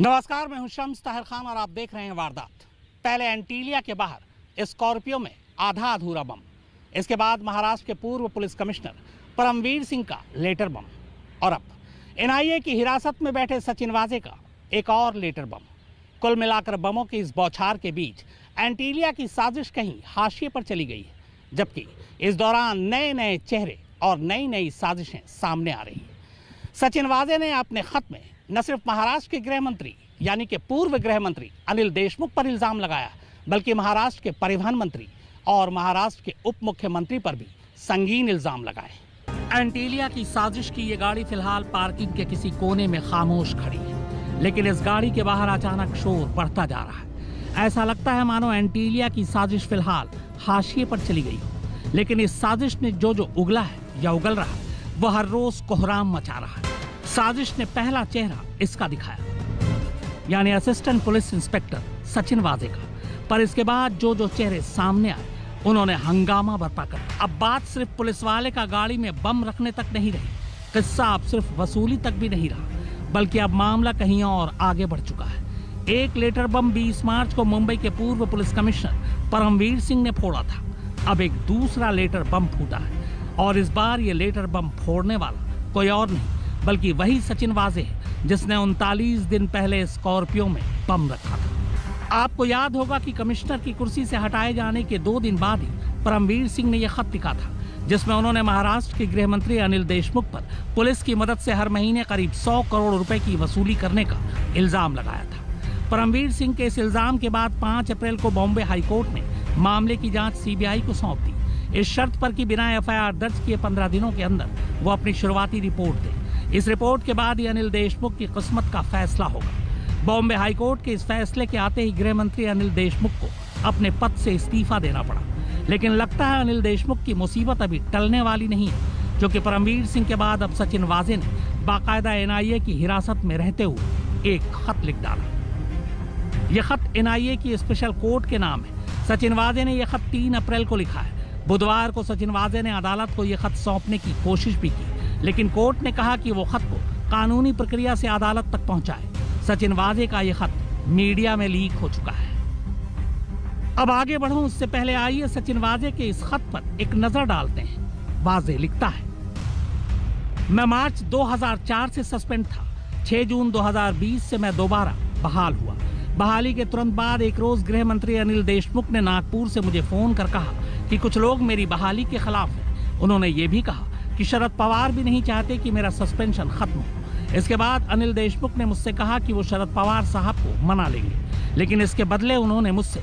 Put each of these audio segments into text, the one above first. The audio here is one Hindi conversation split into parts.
नमस्कार, मैं हूं शम्स ताहिर खान और आप देख रहे हैं वारदात। पहले एंटीलिया के बाहर स्कॉर्पियो में आधा अधूरा बम, इसके बाद महाराष्ट्र के पूर्व पुलिस कमिश्नर परमवीर सिंह का लेटर बम और अब एनआईए की हिरासत में बैठे सचिन वाजे का एक और लेटर बम। कुल मिलाकर बमों की इस बौछार के बीच एंटीलिया की साजिश कहीं हाशिए पर चली गई है, जबकि इस दौरान नए नए चेहरे और नई नई साजिशें सामने आ रही हैं। सचिन वाजे ने अपने खत में न सिर्फ महाराष्ट्र के गृह मंत्री यानी कि पूर्व गृह मंत्री अनिल देशमुख पर इल्ज़ाम लगाया, बल्कि महाराष्ट्र के परिवहन मंत्री और महाराष्ट्र के उप मुख्यमंत्री पर भी संगीन इल्ज़ाम लगाए। एंटीलिया की साजिश की ये गाड़ी फिलहाल पार्किंग के किसी कोने में खामोश खड़ी है, लेकिन इस गाड़ी के बाहर अचानक शोर बढ़ता जा रहा है। ऐसा लगता है मानो एंटीलिया की साजिश फिलहाल हाशिए पर चली गई हो, लेकिन इस साजिश में जो जो उगला है या उगल रहा है वह हर रोज कोहराम मचा रहा है। साजिश ने पहला चेहरा इसका दिखाया, यानी असिस्टेंट पुलिस इंस्पेक्टर सचिन वाजे का, पर इसके बाद जो जो चेहरे सामने आए उन्होंने हंगामा बरपा कर। अब बात सिर्फ पुलिस वाले का गाड़ी में बम रखने तक नहीं रही, किस्सा अब सिर्फ वसूली तक भी नहीं रहा, बल्कि अब मामला कहीं और आगे बढ़ चुका है। एक लेटर बम 20 मार्च को मुंबई के पूर्व पुलिस कमिश्नर परमवीर सिंह ने फोड़ा था, अब एक दूसरा लेटर बम फूटा है और इस बार ये लेटर बम फोड़ने वाला कोई और नहीं बल्कि वही सचिन वाजे है जिसने 39 दिन पहले स्कॉर्पियो में बम रखा था। आपको याद होगा कि कमिश्नर की कुर्सी से हटाए जाने के 2 दिन बाद ही परमवीर सिंह ने यह खत लिखा था, जिसमें उन्होंने महाराष्ट्र के गृह मंत्री अनिल देशमुख पर पुलिस की मदद से हर महीने करीब 100 करोड़ रुपए की वसूली करने का इल्जाम लगाया था। परमवीर सिंह के इस इल्जाम के बाद 5 अप्रैल को बॉम्बे हाईकोर्ट ने मामले की जाँच CBI को सौंप दी, इस शर्त पर कि बिना FIR दर्ज किए 15 दिनों के अंदर वो अपनी शुरुआती रिपोर्ट दे। इस रिपोर्ट के बाद ही अनिल देशमुख की किस्मत का फैसला होगा। बॉम्बे हाईकोर्ट के इस फैसले के आते ही गृह मंत्री अनिल देशमुख को अपने पद से इस्तीफा देना पड़ा, लेकिन लगता है अनिल देशमुख की मुसीबत अभी टलने वाली नहीं है, क्योंकि परमवीर सिंह के बाद अब सचिन वाजे ने बाकायदा NIA की हिरासत में रहते हुए एक खत लिख डाला। यह खत NIA की स्पेशल कोर्ट के नाम है। सचिन वाजे ने यह खत 3 अप्रैल को लिखा है। बुधवार को सचिन वाजे ने अदालत को यह खत सौंपने की कोशिश भी की, लेकिन कोर्ट ने कहा कि वो खत को कानूनी प्रक्रिया से अदालत तक पहुंचाए। सचिन वाजे का ये खत मीडिया में लीक हो चुका है। अब आगे बढ़ूं उससे पहले आइए सचिन वाजे के इस खत पर एक नजर डालते हैं। वाजे लिखता है, मैं मार्च 2004 से सस्पेंड था। 6 जून 2020 से मैं दोबारा बहाल हुआ। बहाली के तुरंत बाद एक रोज गृह मंत्री अनिल देशमुख ने नागपुर से मुझे फोन कर कहा कि कुछ लोग मेरी बहाली के खिलाफ हैं। उन्होंने ये भी कहा कि शरद पवार भी नहीं चाहते कि मेरा सस्पेंशन खत्म हो। इसके बाद अनिल देशमुख ने मुझसे कहा कि वो शरद पवार साहब को मना लेंगे, लेकिन इसके बदले उन्होंने मुझसे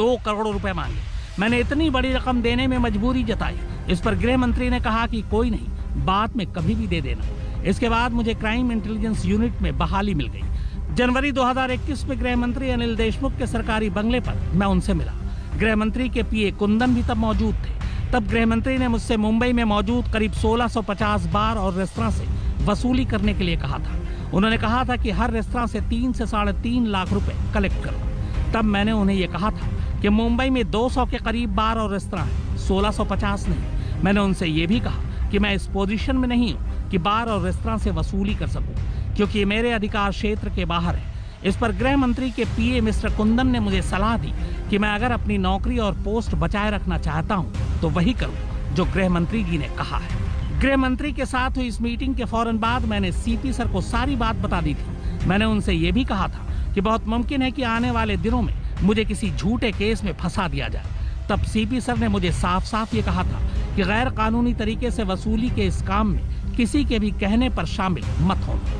2 करोड़ रुपए मांगे। मैंने इतनी बड़ी रकम देने में मजबूरी जताई। इस पर गृह मंत्री ने कहा कि कोई नहीं, बाद में कभी भी दे देना। इसके बाद मुझे क्राइम इंटेलिजेंस यूनिट में बहाली मिल गई। जनवरी 2021 में गृह मंत्री अनिल देशमुख के सरकारी बंगले पर मैं उनसे मिला। गृह मंत्री के PA कुंदन भी तब मौजूद थे। तब गृह मंत्री ने मुझसे मुंबई में मौजूद करीब 1650 बार और रेस्तरां से वसूली करने के लिए कहा था। उन्होंने कहा था कि हर रेस्तरां से 3 से 3.5 लाख रुपए कलेक्ट करो। तब मैंने उन्हें यह कहा था कि मुंबई में 200 के करीब बार और रेस्तरां है, 1650 नहीं। मैंने उनसे ये भी कहा कि मैं इस पोजीशन में नहीं हूँ कि बार और रेस्तरां से वसूली कर सकूँ, क्योंकि मेरे अधिकार क्षेत्र के बाहर है। इस पर गृह मंत्री के PA मिस्टर कुंदन ने मुझे सलाह दी कि मैं अगर अपनी नौकरी और पोस्ट बचाए रखना चाहता हूं, तो वही करूं जो गृह मंत्री जी ने कहा है। गृह मंत्री के साथ हुई इस मीटिंग के फौरन बाद मैंने CP सर को सारी बात बता दी थी। मैंने उनसे ये भी कहा था कि बहुत मुमकिन है कि आने वाले दिनों में मुझे किसी झूठे केस में फंसा दिया जाए। तब CP सर ने मुझे साफ साफ ये कहा था कि गैर कानूनी तरीके से वसूली के इस काम में किसी के भी कहने पर शामिल मत होना।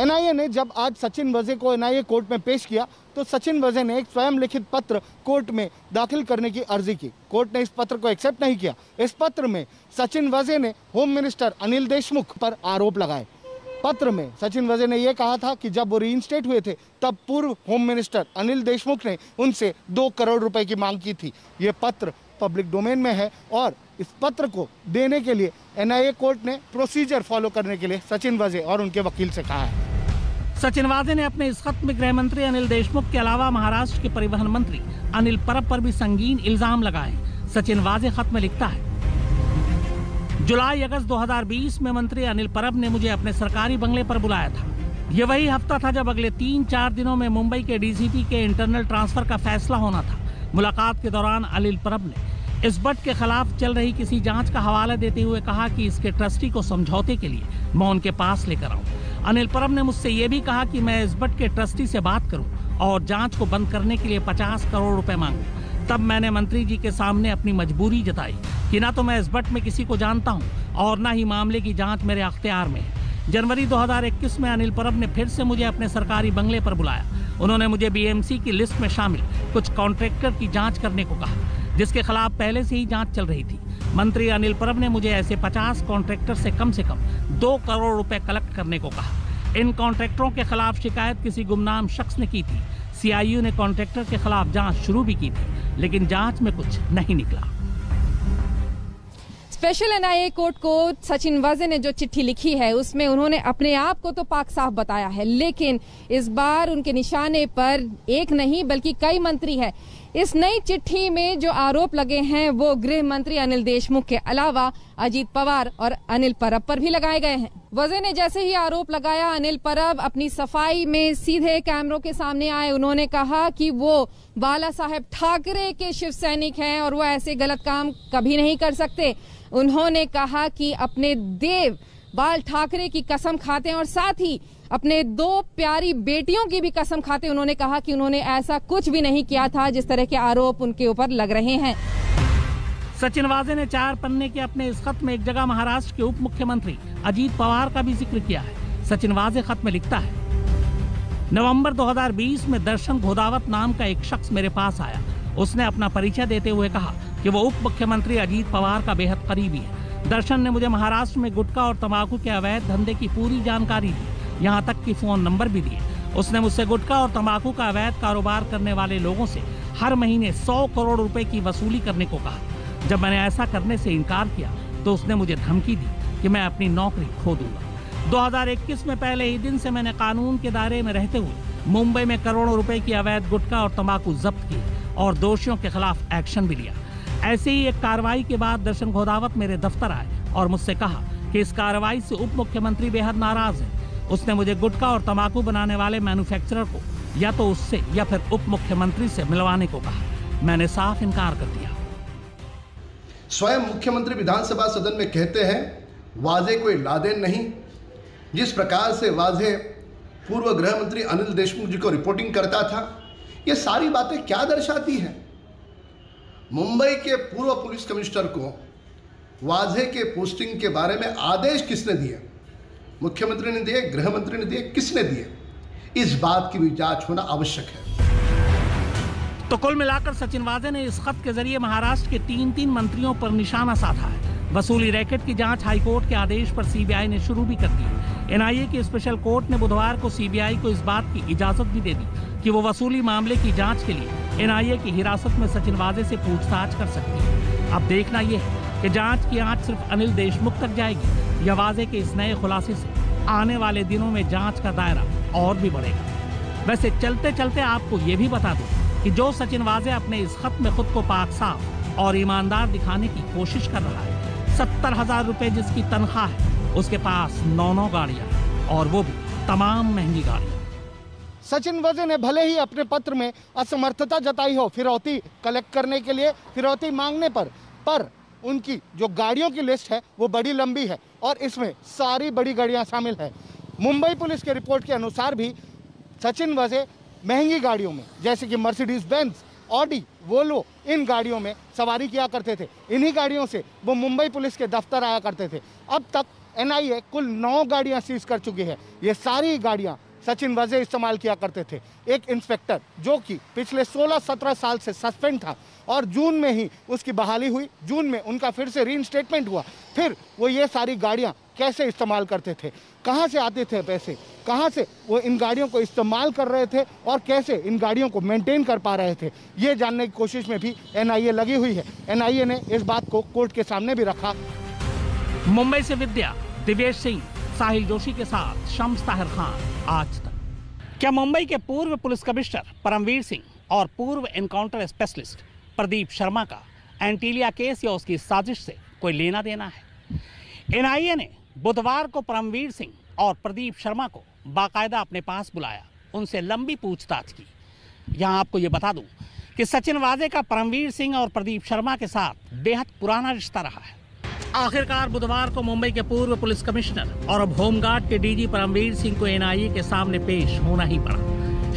NIA ने जब आज सचिन वाजे को NIA कोर्ट में पेश किया तो सचिन वाजे ने एक स्वयं लिखित पत्र कोर्ट में दाखिल करने की अर्जी की। कोर्ट ने इस पत्र को एक्सेप्ट नहीं किया। इस पत्र में सचिन वाजे ने होम मिनिस्टर अनिल देशमुख पर आरोप लगाए। पत्र में सचिन वाजे ने यह कहा था कि जब वो रीइंस्टेट हुए थे तब पूर्व होम मिनिस्टर अनिल देशमुख ने उनसे 2 करोड़ रुपए की मांग की थी। ये पत्र पब्लिक डोमेन में है और इस पत्र को देने के लिए NIA कोर्ट ने प्रोसीजर फॉलो करने के लिए सचिन वाजे और उनके वकील से कहा है। सचिन वाजे ने अपने इस खत में गृह मंत्री अनिल देशमुख के अलावा महाराष्ट्र के परिवहन मंत्री अनिल परब पर भी संगीन इल्जाम लगाए। सचिन वाजे खत में लिखता है, जुलाई अगस्त 2020 में मंत्री अनिल परब ने मुझे अपने सरकारी बंगले पर बुलाया था। ये वही हफ्ता था जब अगले 3-4 दिनों में मुंबई के डीसीपी के इंटरनल ट्रांसफर का फैसला होना था। मुलाकात के दौरान अनिल परब ने इस बट के खिलाफ चल रही किसी जांच का हवाला देते हुए कहा कि इसके ट्रस्टी को समझौते के लिए मैं उनके पास लेकर आऊँ। अनिल परब ने मुझसे ये भी कहा कि मैं इस बट के ट्रस्टी से बात करूँ और जाँच को बंद करने के लिए 50 करोड़ रुपए मांगूँ। तब मैंने मंत्री जी के सामने अपनी मजबूरी जताई कि ना तो मैं इस बट में किसी को जानता हूं और ना ही मामले की जांच मेरे अख्तियार में है। जनवरी 2021 में अनिल परब ने फिर से मुझे अपने सरकारी बंगले पर बुलाया। उन्होंने मुझे बीएमसी की लिस्ट में शामिल कुछ कॉन्ट्रैक्टर की जांच करने को कहा, जिसके खिलाफ पहले से ही जाँच चल रही थी। मंत्री अनिल परब ने मुझे ऐसे 50 कॉन्ट्रैक्टर से कम 2 करोड़ रुपए कलेक्ट करने को कहा। इन कॉन्ट्रैक्टरों के खिलाफ शिकायत किसी गुमनाम शख्स ने की थी। CIU ने कॉन्ट्रैक्टर के खिलाफ जांच शुरू भी की थी, लेकिन जांच में कुछ नहीं निकला। स्पेशल NIA कोर्ट को सचिन वाजे ने जो चिट्ठी लिखी है उसमें उन्होंने अपने आप को तो पाक साफ बताया है, लेकिन इस बार उनके निशाने पर एक नहीं बल्कि कई मंत्री हैं। इस नई चिट्ठी में जो आरोप लगे हैं वो गृह मंत्री अनिल देशमुख के अलावा अजीत पवार और अनिल परब पर भी लगाए गए हैं। वजे ने जैसे ही आरोप लगाया, अनिल परब अपनी सफाई में सीधे कैमरों के सामने आए। उन्होंने कहा कि वो बाला साहेब ठाकरे के शिव सैनिक हैं और वो ऐसे गलत काम कभी नहीं कर सकते। उन्होंने कहा कि अपने देव बाल ठाकरे की कसम खाते हैं और साथ ही अपने 2 प्यारी बेटियों की भी कसम खाते। उन्होंने कहा कि उन्होंने ऐसा कुछ भी नहीं किया था जिस तरह के आरोप उनके ऊपर लग रहे हैं। सचिन वाजे ने 4 पन्ने के अपने इस खत में एक जगह महाराष्ट्र के उप मुख्यमंत्री अजीत पवार का भी जिक्र किया है। सचिन वाजे खत में लिखता है, नवंबर 2020 में दर्शन गोदावत नाम का एक शख्स मेरे पास आया। उसने अपना परिचय देते हुए कहा कि वो उप मुख्यमंत्री अजीत पवार का बेहद करीबी है। दर्शन ने मुझे महाराष्ट्र में गुटखा और तंबाकू के अवैध धंधे की पूरी जानकारी दी, यहाँ तक कि फोन नंबर भी दिए। उसने मुझसे गुटखा और तंबाकू का अवैध कारोबार करने वाले लोगों से हर महीने 100 करोड़ रुपए की वसूली करने को कहा। जब मैंने ऐसा करने से इनकार किया तो उसने मुझे धमकी दी कि मैं अपनी नौकरी खो दूंगा। 2021 में पहले ही दिन से मैंने कानून के दायरे में रहते हुए मुंबई में करोड़ों रुपए की अवैध गुटखा और तंबाकू जब्त की और दोषियों के खिलाफ एक्शन भी लिया। ऐसे ही एक कार्रवाई के बाद दर्शन गोदावत मेरे दफ्तर आए और मुझसे कहा कि इस कार्रवाई से उप मुख्यमंत्री बेहद नाराज है। उसने मुझे गुटखा और तंबाकू बनाने वाले मैन्युफैक्चरर को या तो उससे या फिर उप मुख्यमंत्री से मिलवाने को कहा। मैंने साफ इनकार कर दिया। स्वयं मुख्यमंत्री विधानसभा सदन में कहते हैं, वाजे कोई लादेन नहीं। जिस प्रकार से वाजे पूर्व गृह मंत्री अनिल देशमुख जी को रिपोर्टिंग करता था, ये सारी बातें क्या दर्शाती है। मुंबई के पूर्व पुलिस कमिश्नर को वाजे के पोस्टिंग के बारे में आदेश किसने दिए? मुख्यमंत्री ने दिए, गृह मंत्री ने दिए, किसने दिए? इस बात की भी जांच होना आवश्यक है। तो कुल मिलाकर सचिन वाजे ने इस खत के जरिए महाराष्ट्र के 3-3 मंत्रियों पर निशाना साधा है। वसूली रैकेट की जांच हाईकोर्ट के आदेश पर CBI ने शुरू भी कर दी। NIA की स्पेशल कोर्ट ने बुधवार को CBI को इस बात की इजाजत भी दे दी कि वो वसूली मामले की जाँच के लिए NIA की हिरासत में सचिन वाजे से पूछताछ कर सकती है। अब देखना यह है कि जाँच की आँच सिर्फ अनिल देशमुख तक जाएगी। वाजे के इस नए खुलासे से आने वाले दिनों में जांच का दायरा और भी बढ़ेगा। वैसे चलते चलते आपको ये भी बता दूं कि जो सचिन वाजे अपने इस खत में खुद को पाक साफ और ईमानदार दिखाने की कोशिश कर रहा है, 70,000 रुपए जिसकी तनख्वाह है, उसके पास 9 गाड़ियां और वो भी तमाम महंगी गाड़ियां। सचिन वाजे ने भले ही अपने पत्र में असमर्थता जताई हो फिरौती कलेक्ट करने के लिए, फिरौती मांगने पर उनकी जो गाड़ियों की लिस्ट है वो बड़ी लंबी है और इसमें सारी बड़ी गाड़ियां शामिल हैं। मुंबई पुलिस के रिपोर्ट के अनुसार भी सचिन वाजे महंगी गाड़ियों में जैसे कि मर्सिडीज बेंज, ऑडी, वोल्वो, इन गाड़ियों में सवारी किया करते थे। इन्हीं गाड़ियों से वो मुंबई पुलिस के दफ्तर आया करते थे। अब तक NIA कुल 9 गाड़ियाँ सीज कर चुकी है। ये सारी गाड़ियाँ सचिन वाजे इस्तेमाल किया करते थे। एक इंस्पेक्टर जो कि पिछले 16-17 साल से सस्पेंड था और जून में ही उसकी बहाली हुई, जून में उनका फिर से रीइंस्टेटमेंट हुआ। फिर वो ये सारी गाड़ियाँ कैसे इस्तेमाल करते थे, कहाँ से आते थे पैसे, कहाँ से वो इन गाड़ियों को इस्तेमाल कर रहे थे और कैसे इन गाड़ियों को मेंटेन कर पा रहे थे, ये जानने की कोशिश में भी NIA लगी हुई है। NIA ने इस बात को कोर्ट के सामने भी रखा। मुंबई से विद्या दिवेश सिंह, साहिल जोशी के साथ शम्स ताहिर खान, आज तक। क्या मुंबई के पूर्व पुलिस कमिश्नर परमवीर सिंह और पूर्व एनकाउंटर स्पेशलिस्ट प्रदीप शर्मा का एंटीलिया केस या उसकी साजिश से कोई लेना देना है? NIA ने बुधवार को परमवीर सिंह और प्रदीप शर्मा को बाकायदा अपने पास बुलाया, उनसे लंबी पूछताछ की। यहाँ आपको ये बता दूं कि सचिन वाजे का परमवीर सिंह और प्रदीप शर्मा के साथ बेहद पुराना रिश्ता रहा है। आखिरकार बुधवार को मुंबई के पूर्व पुलिस कमिश्नर और अब होमगार्ड के डीजी परमवीर सिंह को एनआईए के सामने पेश होना ही पड़ा।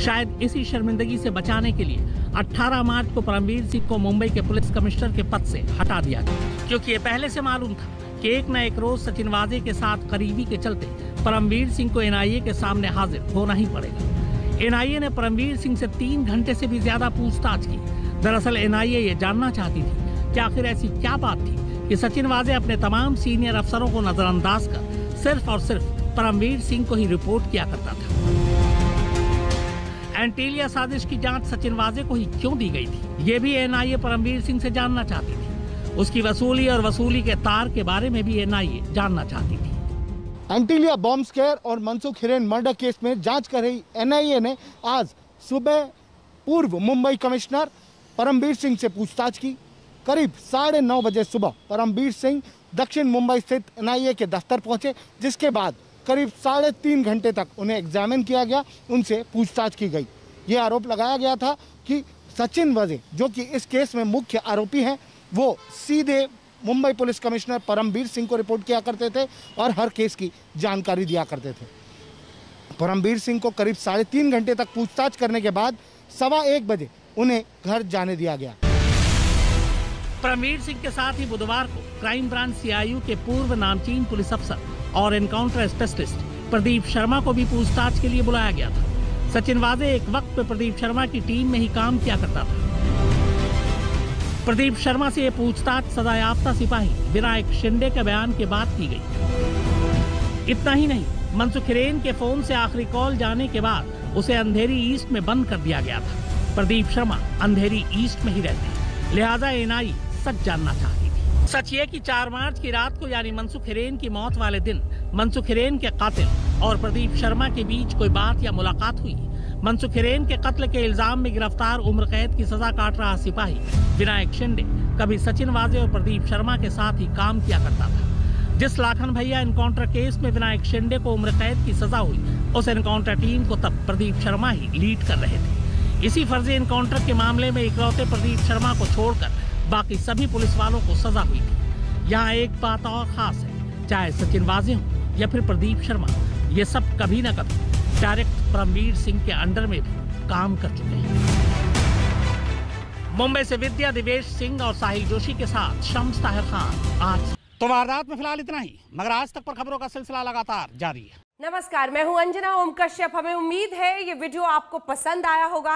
शायद इसी शर्मिंदगी से बचाने के लिए 18 मार्च को परमवीर सिंह को मुंबई के पुलिस कमिश्नर के पद से हटा दिया गया, क्योंकि ये पहले से मालूम था कि एक न एक रोज सचिन वाजे के साथ करीबी के चलते परमवीर सिंह को एनआईए के सामने हाजिर होना ही पड़ेगा। एनआईए ने परमवीर सिंह से 3 घंटे से भी ज्यादा पूछताछ की। दरअसल एनआईए ये जानना चाहती थी कि आखिर ऐसी क्या बात थी कि सचिन वाजे अपने तमाम सीनियर अफसरों को नजरअंदाज कर सिर्फ और सिर्फ परमवीर सिंह को ही रिपोर्ट किया करता था। एंटीलिया साजिश की जांच सचिन वाजे को ही क्यों दी गई थी, ये भी एनआईए परमवीर सिंह से जानना चाहती थी। उसकी वसूली और वसूली के तार के बारे में भी एनआईए जानना चाहती थी। एंटीलिया बॉम्ब स्कैर और मनसुख हिरन मर्डर केस में जाँच कर रही एनआईए ने आज सुबह पूर्व मुंबई कमिश्नर परमवीर सिंह से पूछताछ की। करीब 9:30 बजे सुबह परमवीर सिंह दक्षिण मुंबई स्थित एनआईए के दफ्तर पहुंचे, जिसके बाद करीब 3.5 घंटे तक उन्हें एग्जामिन किया गया, उनसे पूछताछ की गई। ये आरोप लगाया गया था कि सचिन वाजे, जो कि इस केस में मुख्य आरोपी हैं, वो सीधे मुंबई पुलिस कमिश्नर परमवीर सिंह को रिपोर्ट किया करते थे और हर केस की जानकारी दिया करते थे। परमवीर सिंह को करीब 3.5 घंटे तक पूछताछ करने के बाद 1:15 बजे उन्हें घर जाने दिया गया। परमवीर सिंह के साथ ही बुधवार को क्राइम ब्रांच सीआईयू के पूर्व नामचीन पुलिस अफसर और एनकाउंटर स्पेशलिस्ट प्रदीप शर्मा को भी पूछताछ के लिए बुलाया गया था। सचिन वाजे एक वक्त पे प्रदीप शर्मा की टीम में ही काम किया करता था। प्रदीप शर्मा से ये पूछताछ सजायाफ्ता सिपाही विनायक शिंदे के बयान के बाद की गई। इतना ही नहीं, मनसुख हिरेन के फोन से आखिरी कॉल जाने के बाद उसे अंधेरी ईस्ट में बंद कर दिया गया था। प्रदीप शर्मा अंधेरी ईस्ट में ही रहते, लिहाजा एनआईए सच जानना चाहती थी। सच ये कि 4 मार्च की रात को, यानी मनसुख हिरेन की मौत वाले दिन, मनसुख हिरेन के कातिल और प्रदीप शर्मा के बीच कोई बात या मुलाकात हुई। मनसुख हिरेन के कत्ल के इल्जाम में गिरफ्तार उम्र कैद की सजा काट रहा सिपाही विनायक शिंदे कभी सचिन वाजे और प्रदीप शर्मा के साथ ही काम किया करता था। जिस लाखन भैया एनकाउंटर केस में विनायक शिंदे को उम्र कैद की सजा हुई, उस एनकाउंटर टीम को तब प्रदीप शर्मा ही लीड कर रहे थे। इसी फर्जी एनकाउंटर के मामले में इकलौते प्रदीप शर्मा को छोड़कर बाकी सभी पुलिस वालों को सजा हुई थी। यहाँ एक बात और खास है, चाहे सचिन वाजे हो या फिर प्रदीप शर्मा, ये सब कभी ना कभी डायरेक्ट परमवीर सिंह के अंडर में भी काम कर चुके हैं। मुंबई से विद्या दिवेश सिंह और साहिल जोशी के साथ शम्स ताहिर खान। आज तो वारदात में फिलहाल इतना ही, मगर आज तक पर खबरों का सिलसिला लगातार जारी है। नमस्कार, मैं हूं अंजना ओम कश्यप। हमें उम्मीद है ये वीडियो आपको पसंद आया होगा।